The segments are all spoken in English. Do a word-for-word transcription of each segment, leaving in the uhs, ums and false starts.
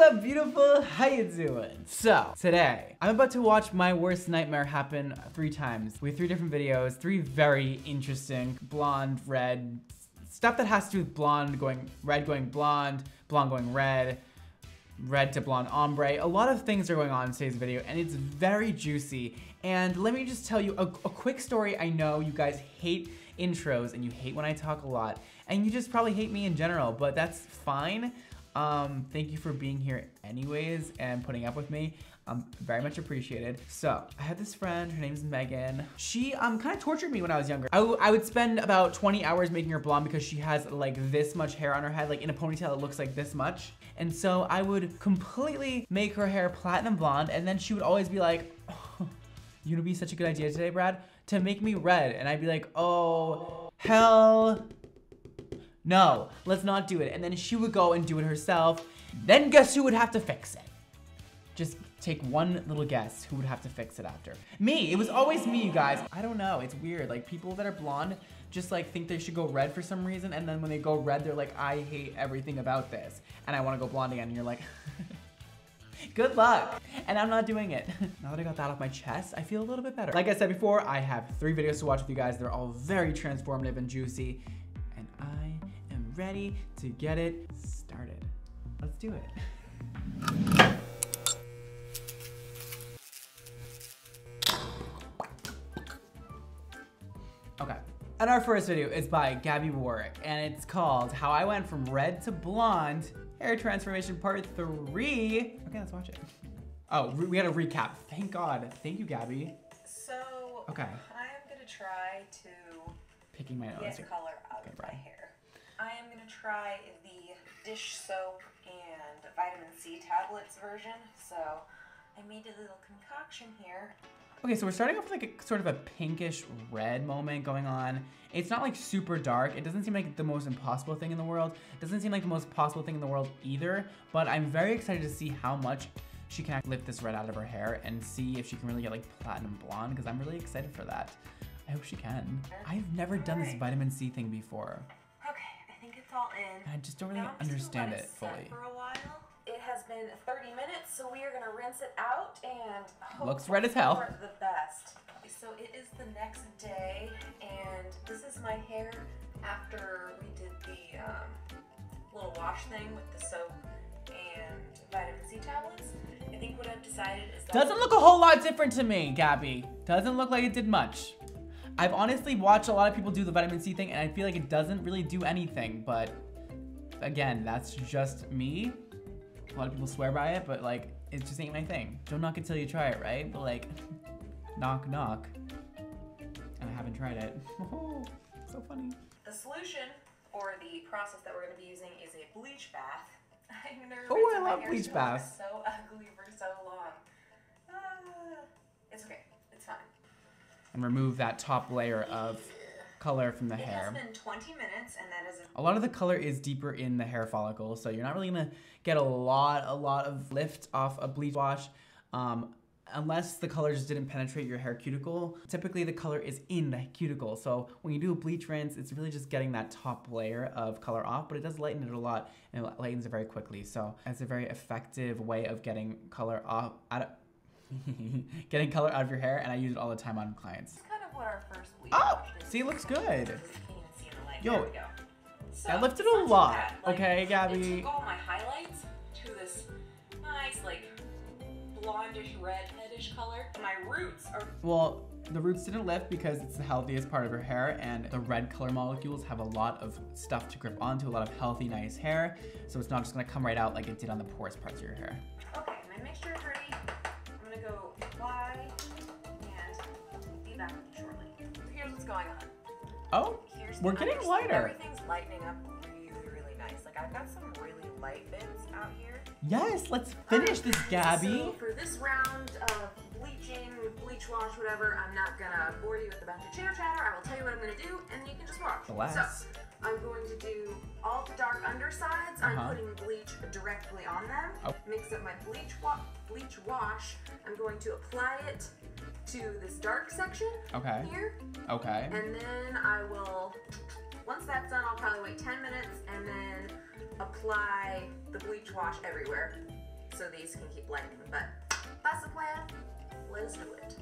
up, beautiful? How you doing? So, today, I'm about to watch my worst nightmare happen three times. We have three different videos, three very interesting, blonde, red, stuff that has to do with blonde going, red going blonde, blonde going red, red to blonde ombre. A lot of things are going on in today's video, and it's very juicy. And let me just tell you a, a quick story. I know you guys hate intros, and you hate when I talk a lot, and you just probably hate me in general, but that's fine. Um, thank you for being here anyways and putting up with me. I'm very much appreciated. So I had this friend, her name's Megan. She um, kind of tortured me when I was younger. I, I would spend about twenty hours making her blonde because she has like this much hair on her head, like in a ponytail it looks like this much. And so I would completely make her hair platinum blonde, and then she would always be like, oh, you would be such a good idea today, Brad, to make me red. And I'd be like, oh, hell no, let's not do it. And then she would go and do it herself. Then guess who would have to fix it? Just take one little guess who would have to fix it after. Me, it was always me, you guys. I don't know, it's weird. Like people that are blonde just like think they should go red for some reason. And then when they go red, they're like, I hate everything about this. And I wanna go blonde again. And you're like, good luck. And I'm not doing it. Now that I got that off my chest, I feel a little bit better. Like I said before, I have three videos to watch with you guys. They're all very transformative and juicy. And I ready to get it started. Let's do it. Okay, and our first video is by Gabby Warwick, and it's called How I Went From Red to Blonde, Hair Transformation Part three. Okay, let's watch it. Oh, we had a recap. Thank God. Thank you, Gabby. So, okay. I'm gonna try to picking my nose get color out okay, of right. my hair. I am going to try the dish soap and vitamin C tablets version. So I made a little concoction here. Okay, so we're starting off with like a sort of a pinkish red moment going on. It's not like super dark. It doesn't seem like the most impossible thing in the world. It doesn't seem like the most possible thing in the world either, but I'm very excited to see how much she can lift this red out of her hair and see if she can really get like platinum blonde, because I'm really excited for that. I hope she can. I've never done All right. this vitamin C thing before. All in. And I just don't really now understand it fully. For a while. It has been thirty minutes, so we are going to rinse it out and hope looks red as hell. For the best. So it is the next day, and this is my hair after we did the um, little wash thing with the soap and vitamin C tablets. I think what I've decided is that doesn't look a whole lot different to me, Gabby. Doesn't look like it did much. I've honestly watched a lot of people do the vitamin C thing, and I feel like it doesn't really do anything, but again, that's just me. A lot of people swear by it, but like, it just ain't my thing. Don't knock it till you try it, right? But like, knock, knock. And I haven't tried it. Oh, so funny. The solution, or the process that we're gonna be using, is a bleach bath. I'm nervous. Oh, I love bleach baths. So ugly for so long. Uh, it's okay, it's fine. And remove that top layer of color from the it hair. It has been twenty minutes, and that is a lot of the color is deeper in the hair follicle, so you're not really gonna get a lot, a lot of lift off a bleach wash, um, unless the color just didn't penetrate your hair cuticle. Typically, the color is in the cuticle, so when you do a bleach rinse, it's really just getting that top layer of color off, but it does lighten it a lot, and it lightens it very quickly. So it's a very effective way of getting color off out of getting color out of your hair, and I use it all the time on clients. It's kind of what our first week oh! See, it looks good. Yo, so, I lifted a lot. That, like, okay, Gabby. It took all my highlights to this nice, like, blondish, redheadish color. My roots are... Well, the roots didn't lift because it's the healthiest part of her hair, and the red color molecules have a lot of stuff to grip onto, a lot of healthy, nice hair, so it's not just gonna come right out like it did on the porous parts of your hair. Okay, my mixture is ready. Go apply and be back shortly. Here's what's going on. Oh, Here's we're getting lighter. Everything's lightening up really, really nice. Like I've got some really light bins out here. Yes, let's finish um, this, Gabby. So for this round of bleaching, bleach wash, whatever, I'm not gonna bore you with a bunch of chitter chatter. I will tell you what I'm gonna do, and you can just watch. Relax. So I'm going to do all the dark undersides. Uh-huh. I'm putting bleach directly on them. Oh. Mix up my bleach wa bleach wash. I'm going to apply it to this dark section okay. here. Okay. And then I will, once that's done, I'll probably wait ten minutes and then apply the bleach wash everywhere. so these can keep blending, but that's the plan. Let's do it.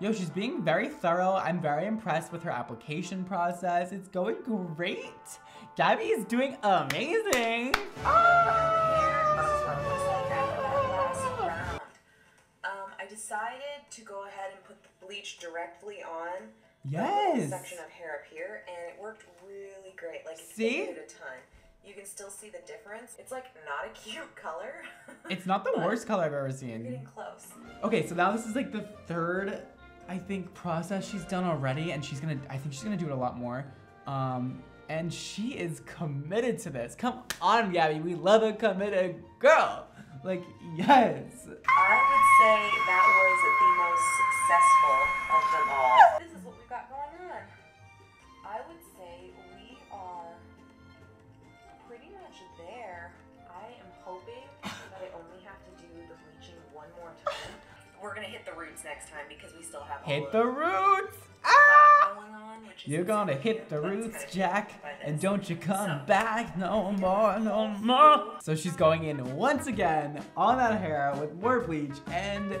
Yo, she's being very thorough. I'm very impressed with her application process. It's going great. Gabby is doing amazing. Oh! Um, I decided to go ahead and put the bleach directly on. Yes. Section of hair up here, and it worked really great. Like, see? It a ton. You can still see the difference. It's like not a cute color. It's not the worst color I've ever seen. Getting close. Okay, so now this is like the third, I think, process she's done already, and she's gonna. I think she's gonna do it a lot more. Um, and she is committed to this. Come on, Gabby. We love a committed girl. Like, yes. I would say that was the most successful of them all. This is what we've got going on. I would say we are pretty much there. I am hoping that I only have to do the bleaching one more time. We're gonna hit the roots next time because we still have hit all the roots. Ah! Going on, you're gonna hit the roots, Jack, and don't you come so. back no more, no more. So she's going in once again on that hair with more bleach, and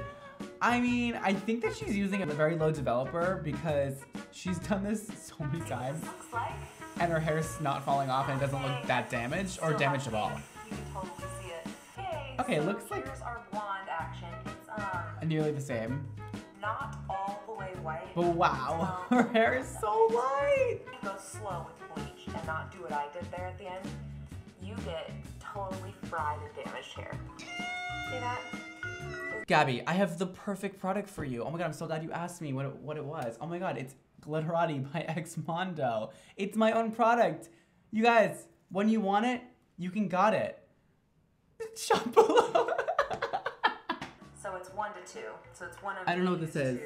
I mean, I think that she's using a very low developer because she's done this so many times, like, and her hair is not falling off, and it doesn't look that damaged or damaged at all. You can totally see it. Yay, okay, so it looks like our blonde action. Um, nearly the same. Not all the way white. But wow, um, her hair is so light. Go slow with bleach and not do what I did there at the end. You get totally fried and damaged hair. See that? Gabby, I have the perfect product for you. Oh my god, I'm so glad you asked me what it, what it was. Oh my god, it's Glitterati by Xmondo. It's my own product. You guys, when you want it, you can got it. Shop below. So it's one to two. So it's one of I don't know what this is.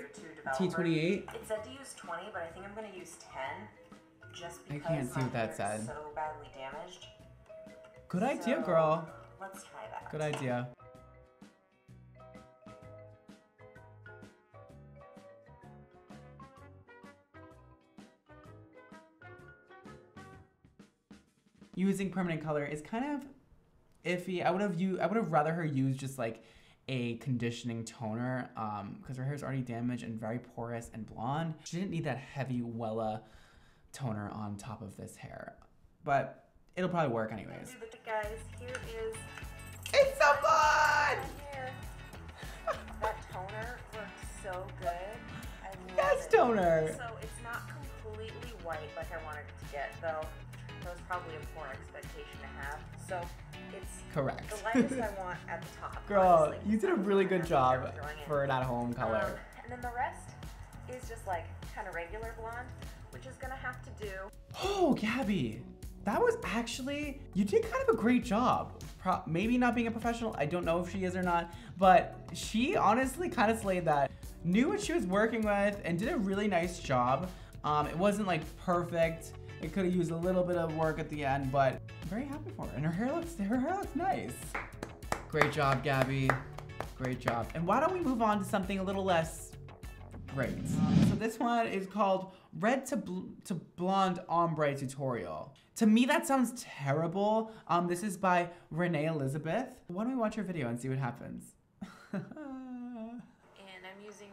T twenty-eight? It said to use twenty, but I think I'm going to use ten. Just because I can't see what that said. So badly damaged. Good so, idea, girl. Let's try that. Good idea. Using permanent color is kind of iffy. I would have you. I would have rather her use just like a conditioning toner because um, her hair is already damaged and very porous and blonde. She didn't need that heavy Wella toner on top of this hair, but it'll probably work anyways. Guys, here is it's so fun. That toner works so good. I love yes, it. toner. So it's not completely white like I wanted it to get though. That was probably a poor expectation to have. So it's correct. The lightest I want at the top. Girl, honestly. You did a really good job for an at-home color. Um, and then the rest is just like kind of regular blonde, which is gonna have to do. Oh, Gabby, that was actually, you did kind of a great job. Pro maybe not being a professional, I don't know if she is or not, but she honestly kind of slayed that. Knew what she was working with and did a really nice job. Um, it wasn't like perfect. It could have used a little bit of work at the end, but I'm very happy for her. And her hair looks, her hair looks nice. Great job, Gabby. Great job. And why don't we move on to something a little less great? So this one is called Red to Bl to Blonde Ombre Tutorial. To me, that sounds terrible. Um, this is by Renee Elizabeth. Why don't we watch her video and see what happens? And I'm using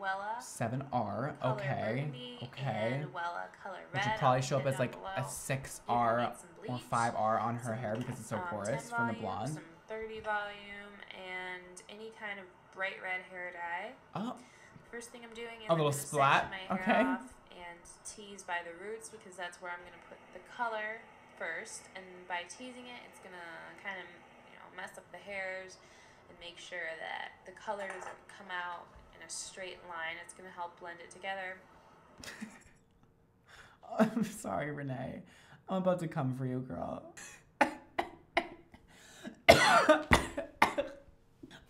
Wella seven R, okay, okay. Wella color red, which would probably show up as like below. A six R or five R on her hair because it's so um, porous from volume, the blonde. Some thirty volume and any kind of bright red hair dye. Oh. First thing I'm doing is a I'm little splat. My hair okay. Off and tease by the roots because that's where I'm gonna put the color first. And by teasing it, it's gonna kind of you know mess up the hairs and make sure that the color doesn't come out. A straight line. It's gonna help blend it together. Oh, I'm sorry, Renee. I'm about to come for you, girl.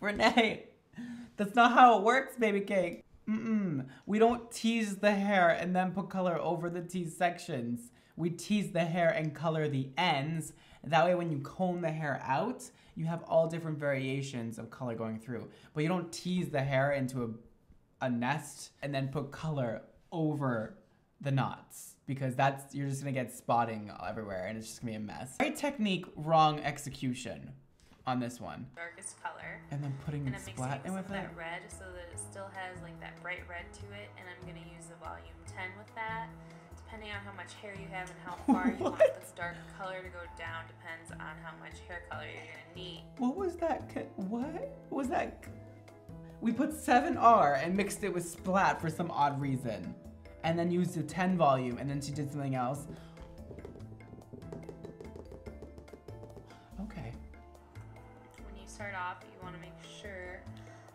Renee, that's not how it works, baby cake. Mm-mm. We don't tease the hair and then put color over the tease sections. We tease the hair and color the ends. That way, when you comb the hair out, you have all different variations of color going through. But you don't tease the hair into a, a nest and then put color over the knots because that's you're just gonna get spotting everywhere and it's just gonna be a mess. Right technique, wrong execution. on this one. Darkest color. And then putting and Splat in with it. That red, so that it still has like that bright red to it, and I'm gonna use the volume ten with that. Depending on how much hair you have and how far you want this dark color to go down depends on how much hair color you're gonna need. What was that? What was that? We put seven R and mixed it with Splat for some odd reason. And then used the ten volume, and then she did something else. Okay. When you start off, you wanna make sure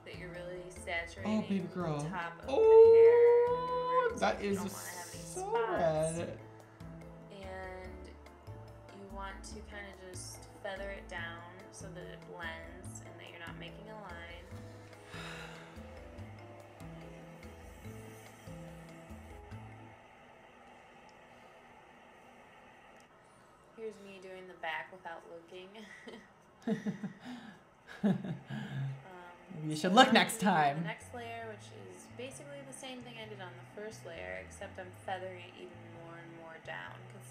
that you're really saturating oh, baby girl. the top of oh, the hair. That is so red. And you want to kind of just feather it down so that it blends and that you're not making a line. Here's me doing the back without looking. um, you should look next time. The next layer, which is basically the same thing I did on the first layer, except I'm feathering it even more and more down, because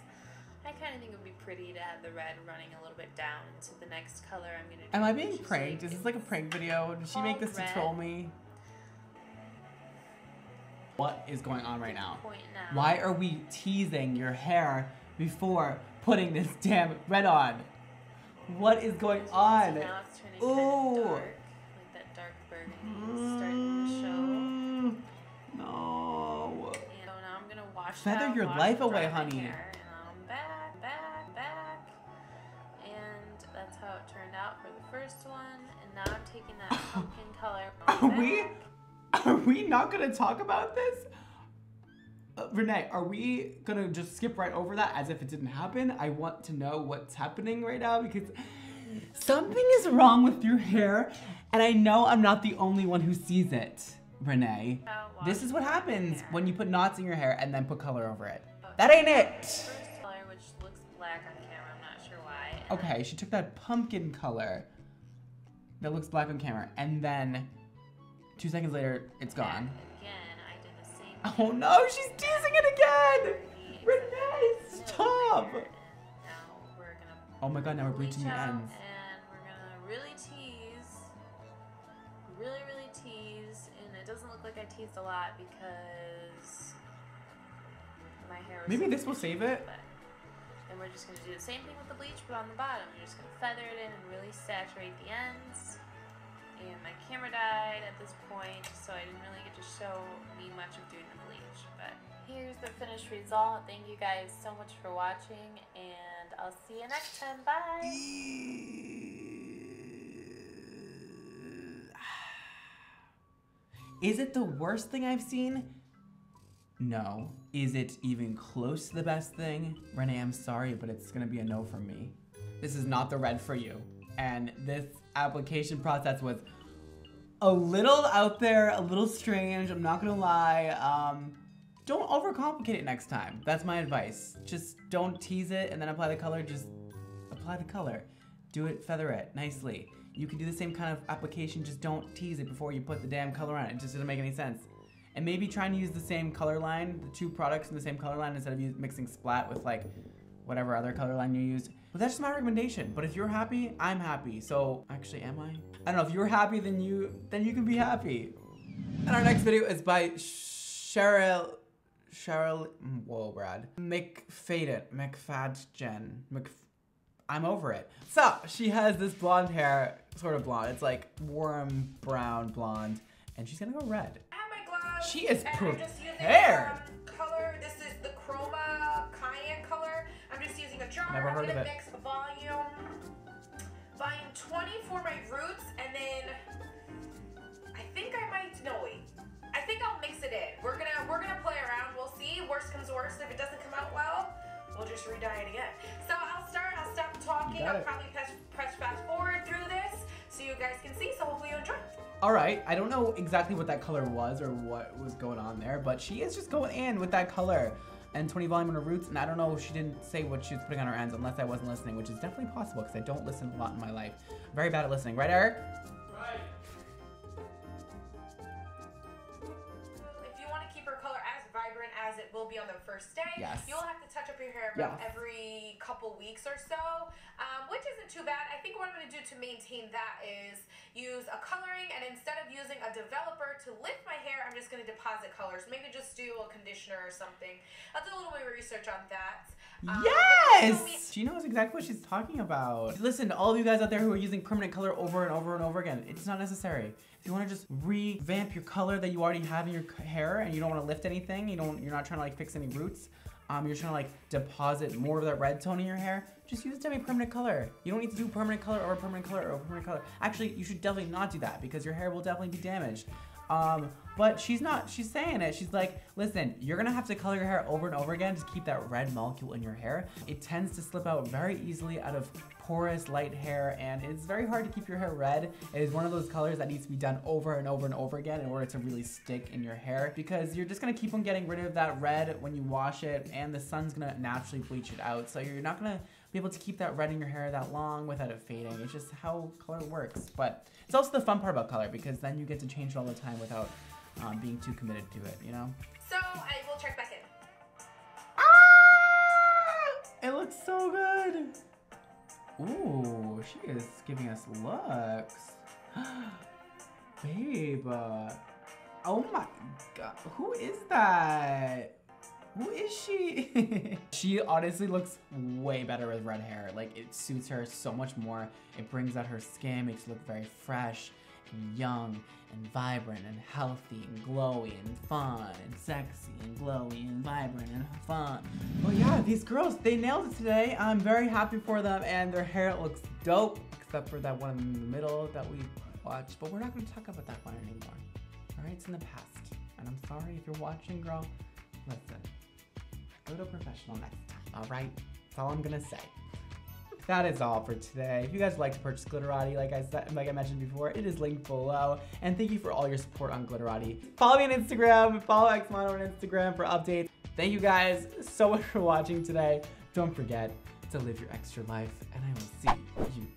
I kind of think it would be pretty to have the red running a little bit down to the next color I'm going to do. Am I being pranked? Like, is this like a prank video? Did she make this red. to troll me? What is going on right now? now? Why are we teasing your hair before putting this damn red on? What is going on? So now it's turning kind of dark, like that dark burgundy mm, starting to show. No. And so now I'm gonna wash Feather out, your wash life away, honey. Hair, and I'm back, back, back, and that's how it turned out for the first one. And now I'm taking that pumpkin color. Are back. we? Are we not gonna talk about this? Uh, Renee, are we gonna just skip right over that as if it didn't happen? I want to know what's happening right now because something is wrong with your hair, and I know I'm not the only one who sees it, Renee. This is what happens when you put knots in your hair and then put color over it. That ain't it! First color, which looks black on camera, I'm not sure why. Okay, she took that pumpkin color that looks black on camera, and then two seconds later, it's gone. Oh no, she's teasing it again! Renee, stop! Oh my god, now we're bleaching the ends. And we're gonna really tease, really, really tease, and it doesn't look like I teased a lot because my hair was... Maybe this will save it? And we're just gonna do the same thing with the bleach, but on the bottom. We're just gonna feather it in and really saturate the ends. And my camera died at this point, so I didn't really get to show me much of doing the bleach, but here's the finished result. Thank you guys so much for watching, and I'll see you next time. Bye! Is it the worst thing I've seen? No. Is it even close to the best thing? Renee, I'm sorry, but it's gonna be a no from me. This is not the red for you. And this application process was a little out there, a little strange, I'm not gonna lie. Um, don't overcomplicate it next time. That's my advice. Just don't tease it and then apply the color, just apply the color. Do it, feather it, nicely. You can do the same kind of application, just don't tease it before you put the damn color on it. It just doesn't make any sense. And maybe trying to use the same color line, the two products in the same color line, instead of mixing Splat with like whatever other color line you used. But that's just my recommendation. But if you're happy, I'm happy. So actually, am I? I don't know. If you're happy, then you then you can be happy. And our next video is by Cheryl, Cheryl, whoa, Brad. McFadden, McFadgen, Mc, I'm over it. So she has this blonde hair, sort of blonde. It's like warm brown blonde, and she's gonna go red. I have my gloves. She is and prepared. I'm just using the, um, color. This is the Chroma Cayenne color. I'm just using a jar. Never heard I'm gonna mix volume, volume twenty for my roots, and then I think I might no wait. I think I'll mix it in. We're gonna we're gonna play around. We'll see. Worst comes worst. If it doesn't come out well, we'll just re-dye it again. So I'll start. I'll stop talking. I'll it. probably press, press fast forward through this so you guys can see. So hopefully you enjoy. All right. I don't know exactly what that color was or what was going on there, but she is just going in with that color. And twenty volume on her roots, and I don't know if she didn't say what she was putting on her ends unless I wasn't listening, which is definitely possible because I don't listen a lot in my life. I'm very bad at listening. Right, Eric? Right. If you want to keep her color as vibrant as it will be on the first day. Yes. You'll have to touch up your hair about yes. every couple weeks or so, um, which isn't too bad. I think what I'm going to do to maintain that is use a coloring, and instead of using a developer to lift my hair, I'm just going to deposit colors. Maybe just do a conditioner or something. I'll do a little bit of research on that. Um, yes! She knows exactly what she's talking about. Listen to all of you guys out there who are using permanent color over and over and over again. It's not necessary. If you want to just revamp your color that you already have in your hair and you don't want to lift anything, you don't, you're not trying to like fix any roots, um, you're trying to like deposit more of that red tone in your hair, just use demi permanent color. You don't need to do permanent color or permanent color or permanent color. Actually, you should definitely not do that because your hair will definitely be damaged. Um, but she's not, she's saying it. She's like, listen, you're gonna have to color your hair over and over again to keep that red molecule in your hair. It tends to slip out very easily out of porous, light hair, and it's very hard to keep your hair red. It is one of those colors that needs to be done over and over and over again in order to really stick in your hair, because you're just gonna keep on getting rid of that red when you wash it, and the sun's gonna naturally bleach it out. So you're not gonna be able to keep that red in your hair that long without it fading. It's just how color works. But it's also the fun part about color, because then you get to change it all the time without um, being too committed to it, you know? So I will check back in. Ah! It looks so good. Ooh, she is giving us looks. Babe. Oh my God, who is that? Who is she? She honestly looks way better with red hair. Like, it suits her so much more. It brings out her skin, makes her look very fresh and young and vibrant and healthy and glowy and fun and sexy and glowy and vibrant and fun. Well, yeah, these girls, they nailed it today. I'm very happy for them, and their hair looks dope, except for that one in the middle that we watched, but we're not gonna talk about that one anymore. All right, it's in the past, and I'm sorry if you're watching, girl. Listen. Go to a professional next time, all right? That's all I'm gonna say. That is all for today. If you guys would like to purchase Glitterati, like I said, like I mentioned before, it is linked below. And thank you for all your support on Glitterati. Follow me on Instagram, follow Xmondo on Instagram for updates. Thank you guys so much for watching today. Don't forget to live your extra life, and I will see you